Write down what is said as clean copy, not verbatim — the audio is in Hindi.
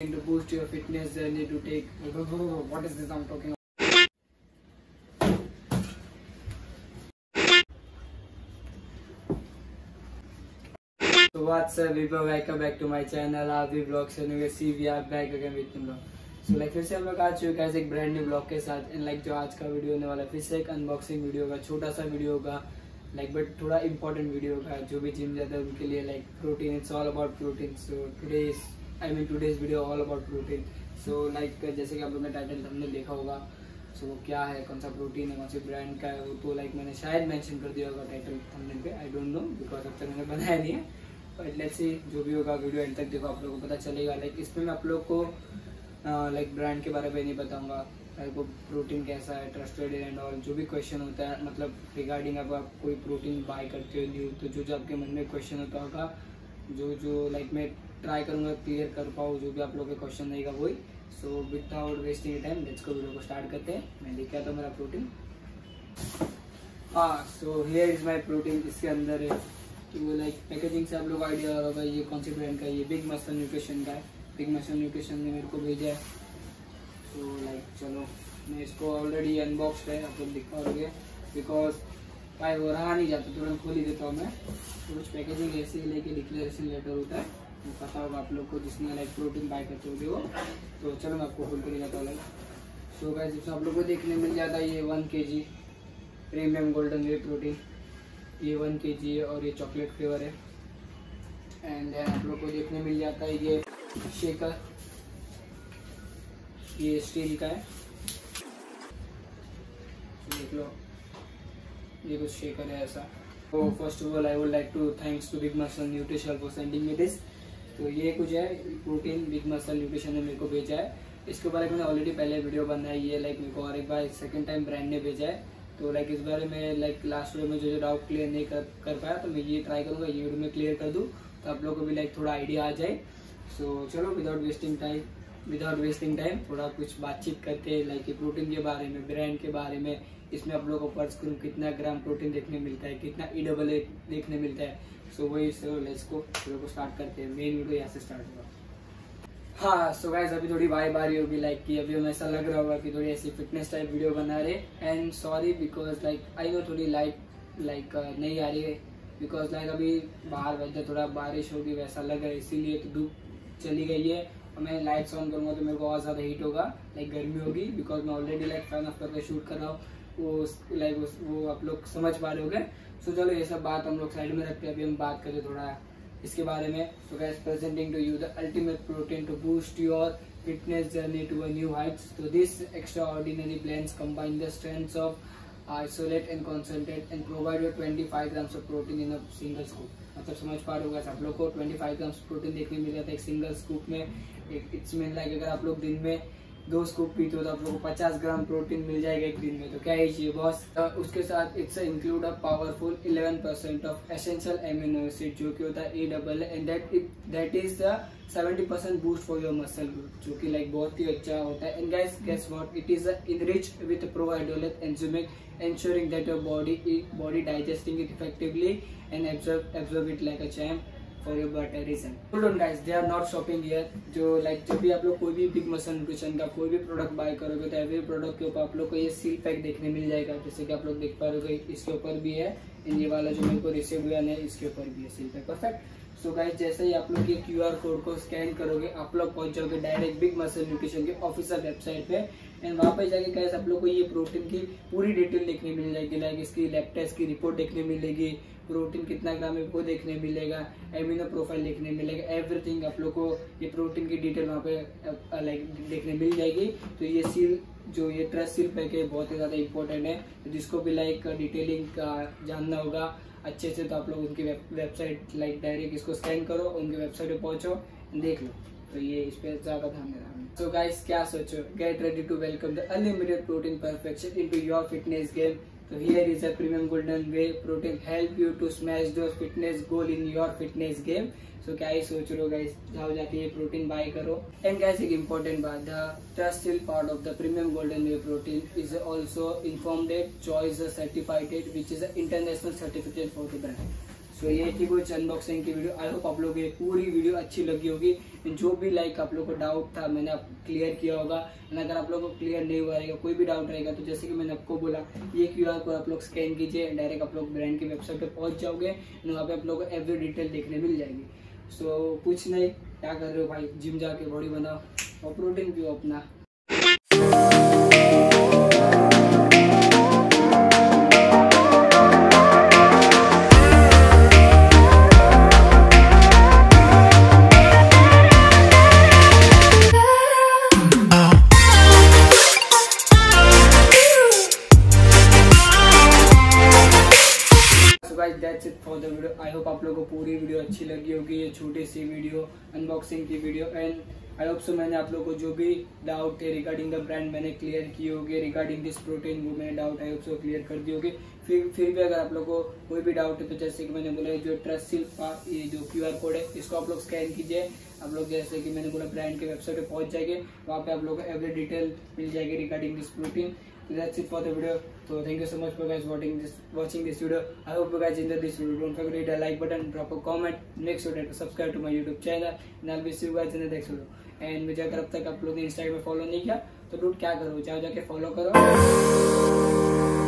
To boost your fitness journey to take what is this I'm talking about. So what's up people, welcome back to my channel आदि ब्लॉग से new see we are back again with तुम लोग। सो लाइक फिर से हम लोग आ चुके हैं एक ब्रांड न्यू ब्लॉग के साथ एंड लाइक जो आज का वीडियो होने वाला है फिर से एक अनबॉक्सिंग वीडियो होगा, छोटा सा वीडियो होगा लाइक बट थोड़ा इंपॉर्टेंट वीडियो होगा जो भी जिम जाता है उनके लिए like protein, it's all about protein. So today's video all about protein. So like जैसे कि आप लोगों ने टाइटल हमने देखा होगा, सो वो क्या है, कौन सा प्रोटीन है, कौन से ब्रांड का है, वो तो लाइक मैंने शायद मेंशन कर दिया होगा टाइटल हमने पे, आई डोंट नो बिकॉज अब तक मैंने बनाया नहीं है। बट लेट्स सी, जो भी होगा वीडियो एंड तक देखो, आप लोगों को पता चलेगा। लाइक इसमें मैं आप लोग को लाइक ब्रांड के बारे में नहीं बताऊँगा, लाइक वो प्रोटीन कैसा है, ट्रस्टेड है एंड ऑल, जो भी क्वेश्चन होता है मतलब रिगार्डिंग अगर आप कोई प्रोटीन बाय करते हो न्यू, तो जो जो आपके मन में क्वेश्चन होता होगा, जो जो लाइक मैं ट्राई करूंगा क्लियर कर पाऊँ जो भी आप लोगों के क्वेश्चन रहेगा वही। So without wasting time let's go, video को स्टार्ट करते हैं। मैं लेके आता हूँ मेरा प्रोटीन। हाँ, so here is my protein, इसके अंदर है तो लाइक पैकेजिंग से आप लोग आइडिया होगा ये कौन से ब्रांड का है। ये बिग मसल न्यूट्रिशन का है, बिग मसल न्यूट्रिशन ने मेरे को भेजा है। तो लाइक चलो मैं इसको ऑलरेडी अनबॉक्स है, आप लोग दिखा होगा बिकॉज भाई वो रहा नहीं जाता, तुरंत खोल ही देता हूँ मैं। कुछ पैकेजिंग ऐसे ही लेके डिक्लेरेशन लेटर होता है, तो पता होगा आप लोग को जिसने लाइक प्रोटीन बाय करते होगे वो। तो चलो मैं आपको खोल कर लेता हूँ लाइक। सो गाइस जिसमें आप लोग को देखने मिल जाता है ये 1 kg premium golden whey protein, ये 1 kg है और ये चॉकलेट फ्लेवर है। एंड आप लोग को देखने मिल जाता है ये शेकर, ये स्टील का है, देख लो ये कुछ शेकर है ऐसा। तो first of all I would like to thanks to big muscle nutrition for sending me this. तो ये कुछ है प्रोटीन, बिग मसल न्यूट्रिशन ने मेरे को भेजा है। इसके बारे में मैंने ऑलरेडी पहले वीडियो बनाई है, लाइक मेरे को और एक बार सेकंड टाइम ब्रांड ने भेजा है। तो लाइक इस बारे में लाइक लास्ट वीडियो में जो डाउट क्लियर नहीं कर पाया, तो मैं ये ट्राई करूँगा ये वीडियो में क्लियर कर दूँ, तो आप लोगों को भी लाइक थोड़ा आइडिया आ जाए। सो चलो विदाउट वेस्टिंग टाइम थोड़ा कुछ बातचीत करते हैं लाइक प्रोटीन के बारे में, ब्रांड के बारे में, इसमें आप लोगों को पर स्क्रीन कितना ग्राम प्रोटीन देखने मिलता है, कितना EAA देखने मिलता है। सो वही लेट्स को स्टार्ट करते हैं, मेन वीडियो यहाँ से स्टार्ट होगा। हाँ सो गाइस अभी थोड़ी बारी बारी होगी लाइक कि अभी हमें ऐसा लग रहा होगा कि थोड़ी ऐसी फिटनेस टाइप वीडियो बना रहे। And sorry because like I know थोड़ी लाइक नहीं आ रही है बिकॉज लाइक अभी बाहर वेदर थोड़ा बारिश होगी वैसा लग रहा है, इसीलिए तो धूप चली गई है। मैं लाइट्स ऑन करूँगा तो मेरे को और ज़्यादा हीट होगा लाइक गर्मी होगी, बिकॉज मैं ऑलरेडी लाइक फैन ऑफ करके शूट कर रहा हूँ, वो आप लोग समझ पा रहे होंगे। सो चलो ये सब बात हम लोग साइड में रखते हैं, अभी हम बात करें थोड़ा इसके बारे में। So guys presenting to you the ultimate protein to boost your fitness journey to a new heights. तो this extraordinary blends combine the strengths of isolate and concentrate and provide your 25 grams of protein in a single scoop. मतलब समझ पा रहे होगा आप लोग को 25 grams प्रोटीन देखने मिल जाता है एक सिंगल स्कूप में। इट्स मीन लाइक अगर आप लोग दिन में 2 स्कूप पीते हो तो आप लोगों को 50 ग्राम प्रोटीन मिल जाएगा एक दिन में, तो क्या ही चाहिए बॉस। उसके साथ it's include a powerful 11% of essential amino acid जो कि होता है EAA and that is the 70% boost for your muscle growth, जो कि लाइक बहुत ही अच्छा होता है। And guys guess what, it is enrich with prohydrolate enzymic ensuring that your body digesting it effectively and absorb it like a champ for your better reason. Hold on guys, they are not shopping here. जो लाइक जब भी आप लोग कोई भी बिग मसल न्यूट्रिशन का कोई भी प्रोडक्ट बाय करोगे तो एवरी प्रोडक्ट के ऊपर आप लोग को ये सील पैक देखने मिल जाएगा, जैसे कि आप लोग देख पा रहे हो इसके ऊपर भी है एंड ये वाला जो मेरे को रिसीव हुआ है इसके ऊपर भी है seal pack. Perfect. So guys जैसे ही आप लोग ये QR कोड को स्कैन करोगे आप लोग पहुंच जाओगे डायरेक्ट बिग मसल न्यूट्रिशन के ऑफिशियल वेबसाइट पे, एंड वहाँ पे जाके गाइस आप लोग को ये प्रोटीन की पूरी डिटेल देखने मिल जाएगी, लाइक इसकी लैब टेस्ट की रिपोर्ट देखने मिलेगी, प्रोटीन कितना ग्राम है वो देखने मिलेगा, एमिनो प्रोफाइल देखने मिलेगा, एवरीथिंग आप लोग को ये प्रोटीन की डिटेल वहाँ पे लाइक देखने मिल जाएगी। तो ये सील जो ये ट्रस्ट सील पैक है बहुत ही ज़्यादा इंपॉर्टेंट है, तो जिसको भी लाइक डिटेलिंग का जानना होगा अच्छे से तो आप लोग उनकी वेबसाइट लाइक डायरेक्ट इसको स्कैन करो, उनकी वेबसाइट पर पहुँचो देख लो, तो ये इस पर ज़्यादा ध्यान देना। So guys क्या सोचो, get ready to welcome the unlimited protein perfection into your fitness game. So here is a premium golden whey protein help you to smash those fitness goal in your fitness game. So क्या ही सोच रहे हो guys, जाओ जाके ये प्रोटीन बाय करो। एंड guys एक इम्पोर्टेंट बात, the trusted part of the premium golden whey protein is also informed choice certified which is an international certificate for the brand. So ये थी कुछ अनबॉक्सिंग की वीडियो। आई होप आप लोगों को ये पूरी वीडियो अच्छी लगी होगी। जो भी लाइक आप लोगों को डाउट था मैंने आप क्लियर किया होगा, एंड अगर आप लोगों को क्लियर नहीं हुआ रहेगा, कोई भी डाउट रहेगा तो जैसे कि मैंने आपको बोला ये QR कोड आप लोग स्कैन कीजिए, डायरेक्ट आप लोग ब्रांड की वेबसाइट पर पहुँच जाओगे एंड वहाँ पर आप लोग को एवरी डिटेल देखने मिल जाएगी। सो कुछ नहीं, क्या कर रहे हो भाई, जिम जाके बॉडी बनाओ और प्रोटीन पियो अपना। That's it for the video. I hope आप लोगों को पूरी वीडियो अच्छी लगी होगी, ये छोटी सी वीडियो अनबॉक्सिंग की video. And I hope so मैंने आप लोगों को जो भी डाउट थे रिगार्डिंग द ब्रांड मैंने क्लियर की होगी, रिगार्डिंग दिस प्रोटीन वो मैंने doubt I hope so clear कर दी होगी। फिर भी अगर आप लोगों को कोई भी डाउट है तो जैसे कि मैंने बोला जो ट्रस्ट सिल्फ ये जो QR कोड है इसको आप लोग स्कैन कीजिए, आप लोग जैसे कि मैंने बोला ब्रांड के वेबसाइट पर पहुँच जाएंगे, वहाँ पर आप लोगों को एवरी डिटेल मिल जाएगी regarding this protein. That's it for the video. So thank you so much for guys watching this video. I hope you guys enjoyed this video. Don't forget to hit the like button, drop a comment, make sure to subscribe to my YouTube channel, and I'll be see you guys in the next video. And मुझे अगर अब तक आप लोगों ने Instagram पे follow नहीं किया तो डूड क्या करो, जाओ जाके follow करो।